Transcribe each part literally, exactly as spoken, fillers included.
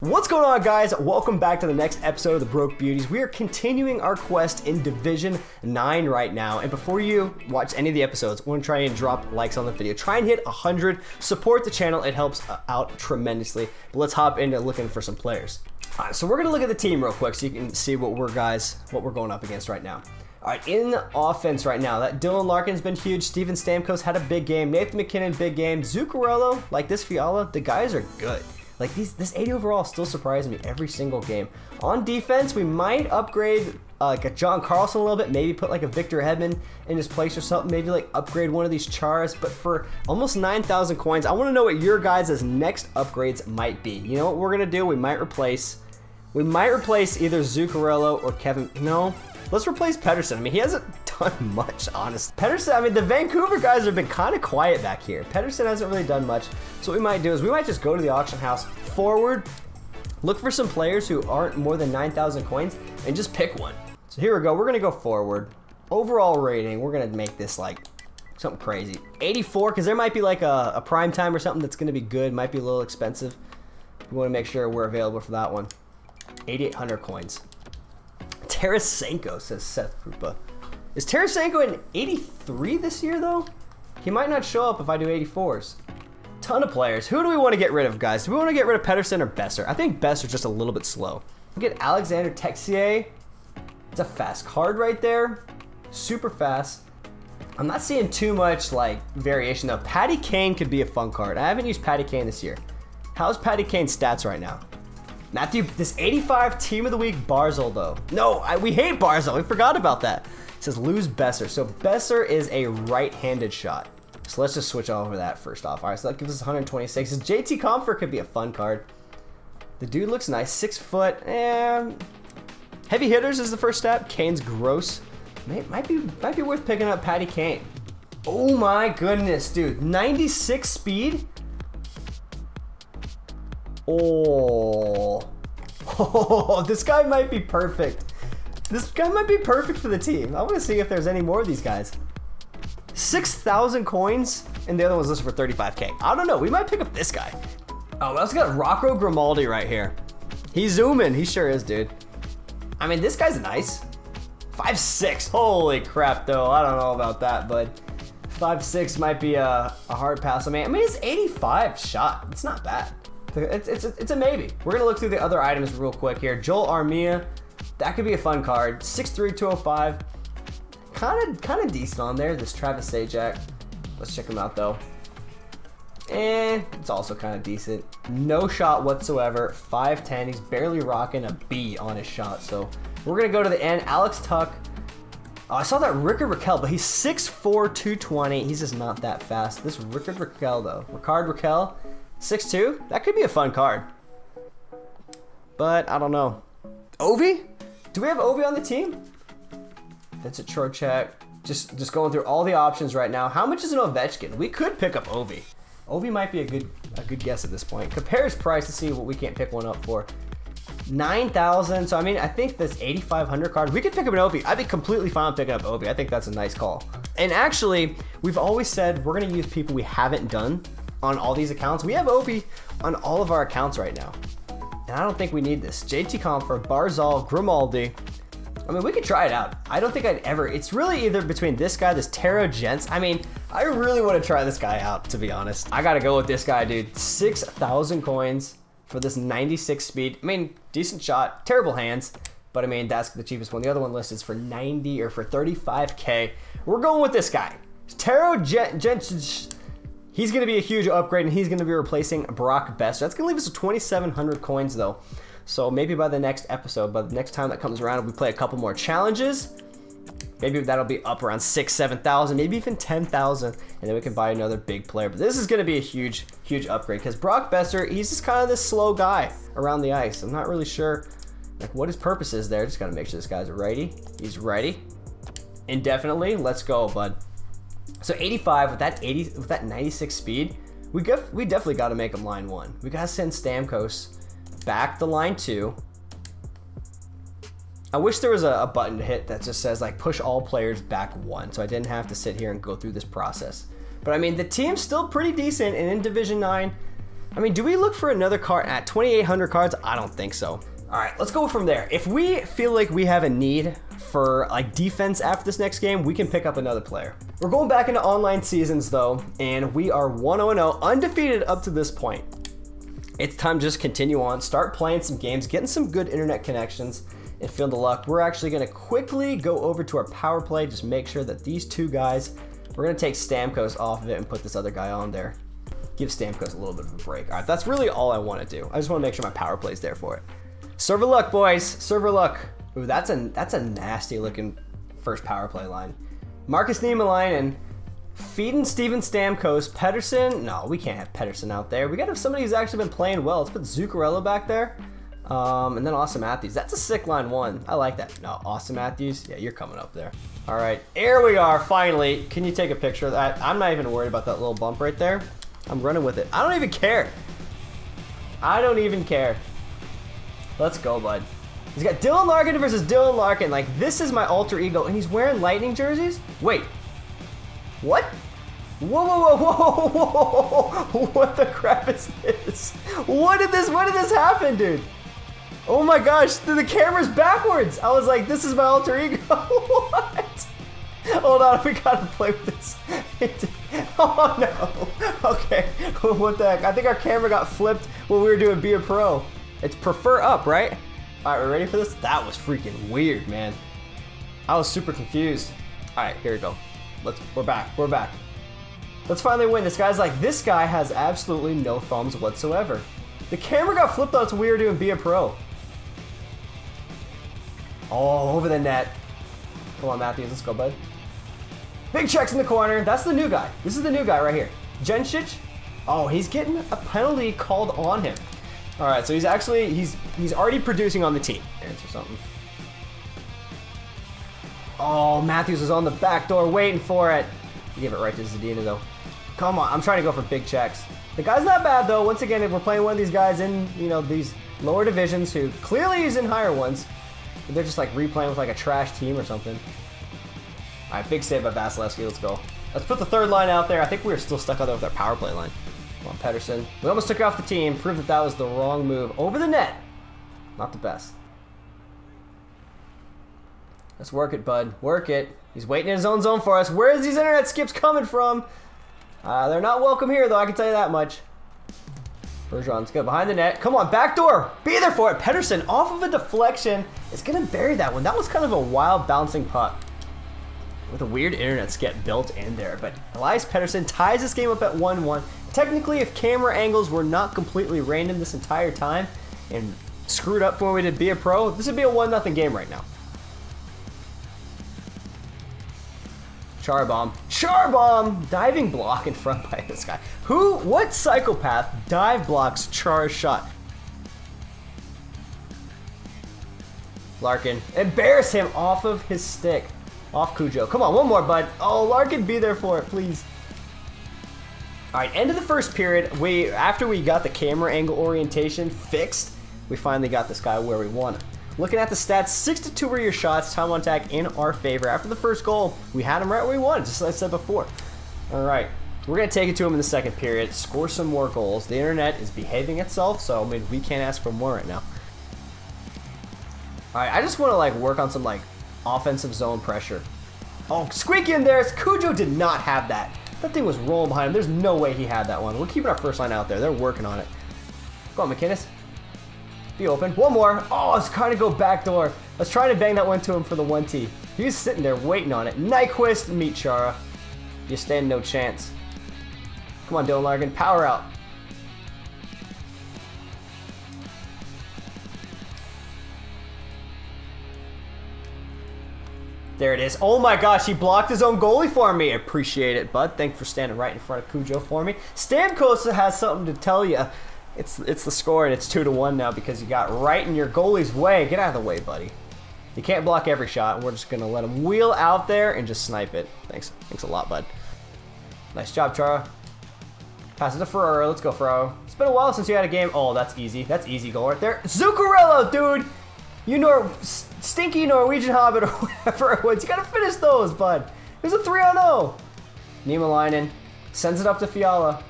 What's going on, guys? Welcome back to the next episode of The Broke Beauties. We are continuing our quest in Division Nine right now, and before you watch any of the episodes, want to try and drop likes on the video. Try and hit one hundred. Support the channel; it helps out tremendously. But let's hop into looking for some players. All right, so we're gonna look at the team real quick so you can see what we're guys what we're going up against right now. All right, in the offense right now, that Dylan Larkin's been huge. Steven Stamkos had a big game. Nathan McKinnon, big game. Zuccarello, like this Fiala, the guys are good. Like these, this eighty overall still surprises me every single game. On defense, we might upgrade uh, like a John Carlson a little bit, maybe put like a Victor Hedman in his place or something, maybe like upgrade one of these Chars. But for almost nine thousand coins, I want to know what your guys' next upgrades might be. You know what we're going to do? We might replace, we might replace either Zuccarello or Kevin. No, let's replace Pettersson. I mean, he hasn't done much, honestly. Pettersson, I mean, the Vancouver guys have been kind of quiet back here. Pettersson hasn't really done much. So what we might do is we might just go to the auction house, forward, look for some players who aren't more than nine thousand coins, and just pick one. So here we go. We're going to go forward. Overall rating, we're going to make this like something crazy. eighty-four, because there might be like a, a prime time or something that's going to be good. Might be a little expensive. We want to make sure we're available for that one. eighty-eight hundred coins. Tarasenko, says Seth Krupa. Is Tarasenko in eighty-three this year, though? He might not show up if I do eighty-fours. Ton of players. Who do we want to get rid of, guys? Do we want to get rid of Pettersson or Besser? I think Besser's just a little bit slow. We'll get Alexander Texier. It's a fast card right there. Super fast. I'm not seeing too much, like, variation, though. Patty Kane could be a fun card. I haven't used Patty Kane this year. How's Patty Kane's stats right now? Matthew, this eighty-five team of the week, Barzil, though. No, I, we hate Barzil. We forgot about that. It says lose Besser. So Besser is a right-handed shot. So let's just switch over that first off. All right, so that gives us one hundred twenty-six. This J T Comfort could be a fun card. The dude looks nice. Six foot. And heavy hitters is the first step. Kane's gross. Might, might, be, might be worth picking up Patty Kane. Oh, my goodness, dude. ninety-six speed. Oh. Oh, this guy might be perfect. This guy might be perfect for the team. I want to see if there's any more of these guys. six thousand coins, and the other one's listed for thirty-five K. I don't know. We might pick up this guy. Oh, we also got Rocco Grimaldi right here. He's zooming. He sure is, dude. I mean, this guy's nice. five six. Holy crap, though. I don't know about that, bud. five six might be a, a hard pass. I mean, I mean, it's eighty-five shot. It's not bad. It's, it's, it's a maybe. We're going to look through the other items real quick here. Joel Armia, that could be a fun card. six three, two oh five. Kind of kind of decent on there. This Travis Sajak. Let's check him out, though. And it's also kind of decent. No shot whatsoever. five ten. He's barely rocking a B on his shot. So we're going to go to the end. Alex Tuck. Oh, I saw that Rickard Rakell, but he's six four, two twenty. He's just not that fast. This Rickard Rakell, though. Rickard Rakell. six two? That could be a fun card. But I don't know. Ovi? Do we have Ovi on the team? That's a Char check. Just just going through all the options right now. How much is an Ovechkin? We could pick up Ovi. Ovi might be a good a good guess at this point. Compare his price to see what we can't pick one up for. nine thousand. So I mean, I think this eighty-five hundred card, we could pick up an Ovi. I'd be completely fine with picking up Ovi. I think that's a nice call. And actually, we've always said we're gonna use people we haven't done on all these accounts. We have Ovi on all of our accounts right now. And I don't think we need this. J T Comfort, Barzal, Grimaldi. I mean, we could try it out. I don't think I'd ever, it's really either between this guy, this Taro Gents. I mean, I really want to try this guy out, to be honest. I got to go with this guy, dude. six thousand coins for this ninety-six speed. I mean, decent shot, terrible hands. But I mean, that's the cheapest one. The other one listed is for ninety or for thirty-five K. We're going with this guy. Taro Gents. He's going to be a huge upgrade, and he's going to be replacing Brock Besser. That's going to leave us with twenty-seven hundred coins, though. So maybe by the next episode, by the next time that comes around, we play a couple more challenges. Maybe that'll be up around six, seven thousand, maybe even ten thousand, and then we can buy another big player. But this is going to be a huge, huge upgrade because Brock Besser, he's just kind of this slow guy around the ice. I'm not really sure like what his purpose is there. Just got to make sure this guy's righty. He's righty. Indefinitely. Let's go, bud. So eighty-five with that eighty with that ninety-six speed, we got we definitely got to make him line one. We got to send Stamkos back to line two. I wish there was a, a button to hit that just says like push all players back one, so I didn't have to sit here and go through this process. But I mean, the team's still pretty decent, and in Division Nine, I mean, do we look for another card at twenty-eight hundred cards? I don't think so. All right, let's go from there. If we feel like we have a need for like defense after this next game, we can pick up another player. We're going back into online seasons though, and we are one oh and oh, undefeated up to this point. It's time to just continue on, start playing some games, getting some good internet connections, and feeling the luck. We're actually gonna quickly go over to our power play, just make sure that these two guys, we're gonna take Stamkos off of it and put this other guy on there. Give Stamkos a little bit of a break. All right, that's really all I wanna do. I just wanna make sure my power play's there for it. Server luck, boys, server luck. Ooh, that's a, that's a nasty looking first power play line. Markus Niemeläinen, feeding Steven Stamkos, Pettersson. No, we can't have Pettersson out there. We gotta have somebody who's actually been playing well. Let's put Zuccarello back there. Um, and then Austin Matthews. That's a sick line one. I like that. No, Austin Matthews. Yeah, you're coming up there. All right, here we are, finally. Can you take a picture of that? I'm not even worried about that little bump right there. I'm running with it. I don't even care. I don't even care. Let's go, bud. He's got Dylan Larkin versus Dylan Larkin. Like, this is my alter ego, and he's wearing Lightning jerseys? Wait. What? Whoa, whoa, whoa, whoa, whoa, whoa. What the crap is this? What did this, what did this happen, dude? Oh my gosh, the camera's backwards. I was like, this is my alter ego. What? Hold on, we gotta play with this. Oh no. Okay, what the heck? I think our camera got flipped when we were doing Be a Pro. It's prefer up, right? All right, we're ready for this? That was freaking weird, man. I was super confused. All right, here we go. Let's, we're back, we're back. Let's finally win. This guy's like, this guy has absolutely no thumbs whatsoever. The camera got flipped out, so we were doing Be a Pro. All over the net. Come on, Matthews, let's go, bud. Big checks in the corner. That's the new guy. This is the new guy right here. Jenšić. Oh, he's getting a penalty called on him. All right, so he's actually, he's he's already producing on the team. Answer something. Oh, Matthews is on the back door waiting for it. He gave it right to Zadina, though. Come on, I'm trying to go for big checks. The guy's not bad, though. Once again, if we're playing one of these guys in, you know, these lower divisions who clearly is in higher ones, they're just like replaying with like a trash team or something. All right, big save by Vasilevsky. Let's go. Let's put the third line out there. I think we were still stuck out there with our power play line. Come on, Pettersson. We almost took off the team. Proved that that was the wrong move. Over the net. Not the best. Let's work it, bud. Work it. He's waiting in his own zone for us. Where is these internet skips coming from? Uh, they're not welcome here, though. I can tell you that much. Bergeron's good. Behind the net. Come on, back door. Be there for it. Pettersson off of a deflection. It's going to bury that one. That was kind of a wild bouncing puck with a weird internet skip built in there. But Elias Pettersson ties this game up at one one. Technically, if camera angles were not completely random this entire time and screwed up when we did Be a Pro, this would be a one nothing game right now. Char bomb. Char bomb! Diving block in front by this guy. Who, what psychopath dive blocks Char's shot? Larkin, embarrass him off of his stick. Off Cujo. Come on, one more, bud. Oh, Larkin, be there for it, please. All right, end of the first period. We, after we got the camera angle orientation fixed, we finally got this guy where we want him. Looking at the stats, six to two were your shots, time on attack in our favor. After the first goal, we had him right where we wanted, just like I said before. All right, we're going to take it to him in the second period, score some more goals. The internet is behaving itself, so I mean, we can't ask for more right now. All right, I just want to like work on some like offensive zone pressure. Oh, squeak in there. Cujo did not have that. That thing was rolling behind him. There's no way he had that one. We're keeping our first line out there. They're working on it. Go on, McInnis. Be open. One more. Oh, let's kind of go back door. Let's try to bang that one to him for the one T. He's sitting there waiting on it. Nyquist, meet Chara. You stand no chance. Come on, Dylan Larkin. Power out. There it is. Oh my gosh, he blocked his own goalie for me. Appreciate it, bud. Thanks for standing right in front of Cujo for me. Stamkos has something to tell you. It's, it's the score, and it's two to one now because you got right in your goalie's way. Get out of the way, buddy. You can't block every shot. We're just gonna let him wheel out there and just snipe it. Thanks, thanks a lot, bud. Nice job, Chara. Pass it to Ferraro. Let's go, Ferraro. It's been a while since you had a game. Oh, that's easy. That's easy goal right there. Zuccarello, dude. You Nor stinky Norwegian hobbit or whatever it was. You gotta finish those, bud. There's a three on zero. Niemeläinen sends it up to Fiala.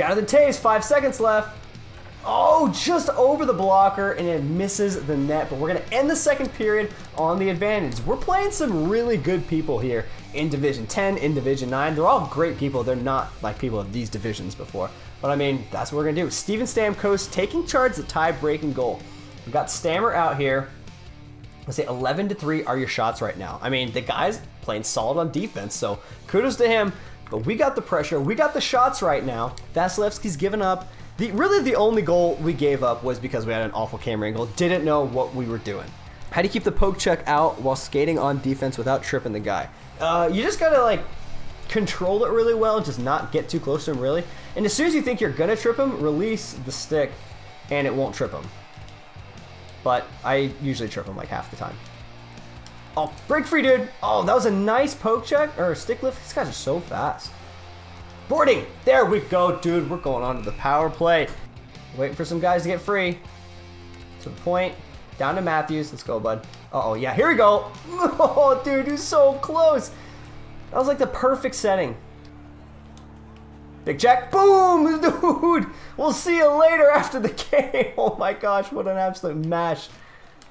Jonathan Tays, five seconds left. Oh, just over the blocker, and it misses the net. But we're going to end the second period on the advantage. We're playing some really good people here in Division ten, in Division nine. They're all great people. They're not like people of these divisions before. But, I mean, that's what we're going to do. Steven Stamkos taking charge, the tie-breaking goal. We've got Stammer out here. Let's say eleven to three are your shots right now. I mean, the guy's playing solid on defense, so kudos to him. But we got the pressure. We got the shots right now. Vasilevsky's given up. The, really, the only goal we gave up was because we had an awful camera angle. Didn't know what we were doing. How do you keep the poke check out while skating on defense without tripping the guy? Uh, you just gotta like control it really well and just not get too close to him, really. And as soon as you think you're gonna trip him, release the stick and it won't trip him. But I usually trip him like half the time. Oh, break free, dude. Oh, that was a nice poke check or stick lift. These guys are so fast. Boarding. There we go, dude. We're going on to the power play. Waiting for some guys to get free. To the point. Down to Matthews. Let's go, bud. Uh-oh, yeah. Here we go. Oh, dude, he's so close. That was like the perfect setting. Big Jack. Boom, dude. We'll see you later after the game. Oh, my gosh. What an absolute match.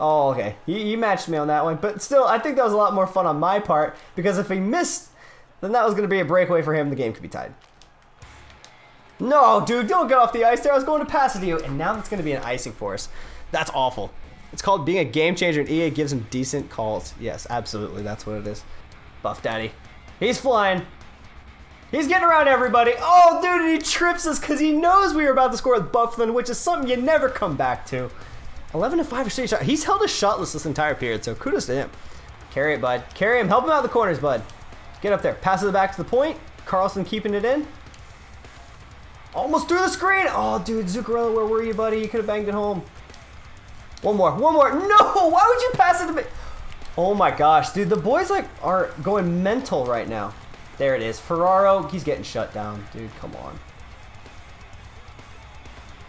Oh, okay. He, he matched me on that one. But still, I think that was a lot more fun on my part because if he missed, then that was going to be a breakaway for him. The game could be tied. No, dude, don't get off the ice there. I was going to pass it to you, and now that's going to be an icing for us. That's awful. It's called being a game changer, and E A gives him decent calls. Yes, absolutely, that's what it is. Buff Daddy. He's flying. He's getting around everybody. Oh, dude, and he trips us because he knows we were about to score with Bufflin, which is something you never come back to. eleven to five or six shot. He's held us shotless this entire period, so kudos to him. Carry it, bud. Carry him. Help him out the corners, bud. Get up there. Pass it back to the point. Carlson keeping it in. Almost through the screen. Oh, dude, Zuccarello, where were you, buddy? You could have banged it home. One more. One more. No! Why would you pass it to me? Oh, my gosh. Dude, the boys, like, are going mental right now. There it is. Ferraro, he's getting shut down. Dude, come on.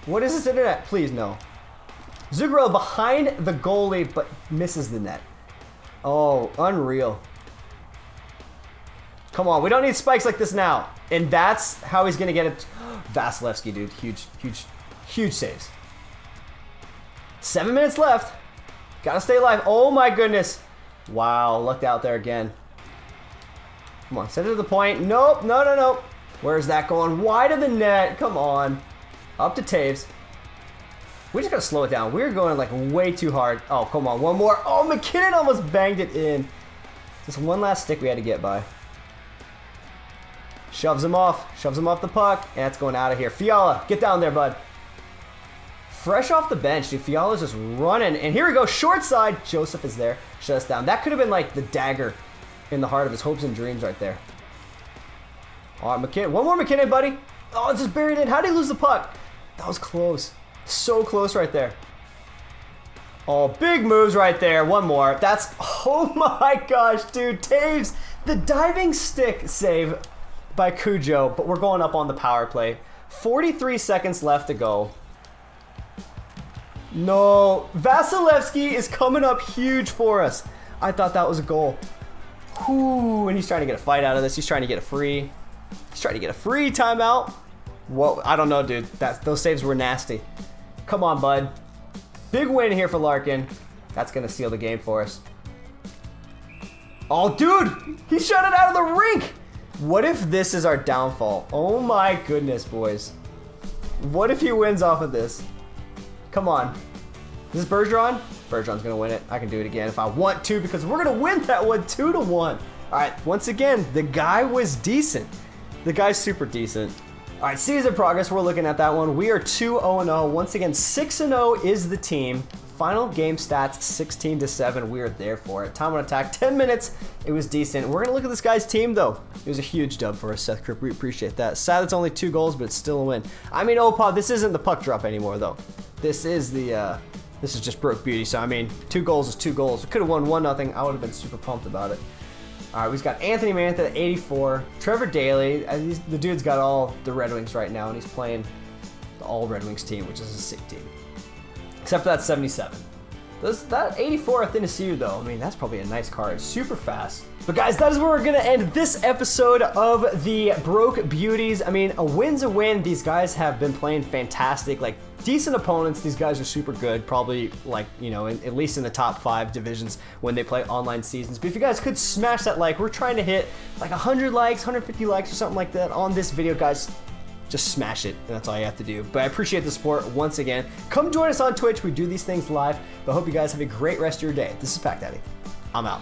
What is this internet? Please, no. Zuccarello behind the goalie, but misses the net. Oh, unreal. Come on, we don't need spikes like this now. And that's how he's going to get it. Vasilevsky, dude. Huge, huge, huge saves. Seven minutes left. Got to stay alive. Oh, my goodness. Wow, lucked out there again. Come on, set it to the point. Nope, no, no, no. Where's that going? Wide of the net. Come on. Up to Taves. We just got to slow it down. We're going like way too hard. Oh, come on, one more. Oh, McKinnon almost banged it in. Just one last stick we had to get by. Shoves him off. Shoves him off the puck. And it's going out of here. Fiala, get down there, bud. Fresh off the bench, dude. Fiala's just running. And here we go. Short side. Joseph is there. Shut us down. That could have been like the dagger in the heart of his hopes and dreams right there. All right, McKinnon. One more McKinnon, buddy. Oh, just buried in. How did he lose the puck? That was close. So close right there. Oh, big moves right there. One more. That's... Oh, my gosh, dude. Taves, the diving stick save by Cujo, but we're going up on the power play. forty-three seconds left to go. No, Vasilevsky is coming up huge for us. I thought that was a goal. Ooh, and he's trying to get a fight out of this. He's trying to get a free. He's trying to get a free timeout. Whoa, I don't know, dude. That, those saves were nasty. Come on, bud. Big win here for Larkin. That's going to seal the game for us. Oh, dude, he shut it out of the rink. What if this is our downfall? Oh my goodness, boys. What if he wins off of this? Come on. Is this Bergeron? Bergeron's gonna win it. I can do it again if I want to because we're gonna win that one two to one. All right, once again, the guy was decent. The guy's super decent. All right, season progress, we're looking at that one. We are two oh and oh. Once again, six and oh is the team. Final game stats, sixteen to seven. We are there for it. Time on attack, ten minutes. It was decent. We're going to look at this guy's team, though. It was a huge dub for us, Seth Krupa. We appreciate that. Sad it's only two goals, but it's still a win. I mean, Opa, this isn't the puck drop anymore, though. This is the, uh, this is just Broke Beauty. So, I mean, two goals is two goals. We could have won one nothing. I would have been super pumped about it. All right, we've got Anthony Mantha at eighty-four. Trevor Daley. The dude's got all the Red Wings right now, and he's playing the all Red Wings team, which is a sick team. Except for that seventy-seven. This, that eighty-four of Tennessee, though, I mean, that's probably a nice card. Super fast. But guys, that is where we're gonna end this episode of The Broke Beauties. I mean, a win's a win. These guys have been playing fantastic, like decent opponents. These guys are super good, probably like, you know, in, at least in the top five divisions when they play online seasons. But if you guys could smash that like, we're trying to hit like one hundred likes, one hundred fifty likes or something like that on this video, guys. Just smash it, and that's all you have to do. But I appreciate the support once again. Come join us on Twitch. We do these things live. But I hope you guys have a great rest of your day. This is Pack Daddy. I'm out.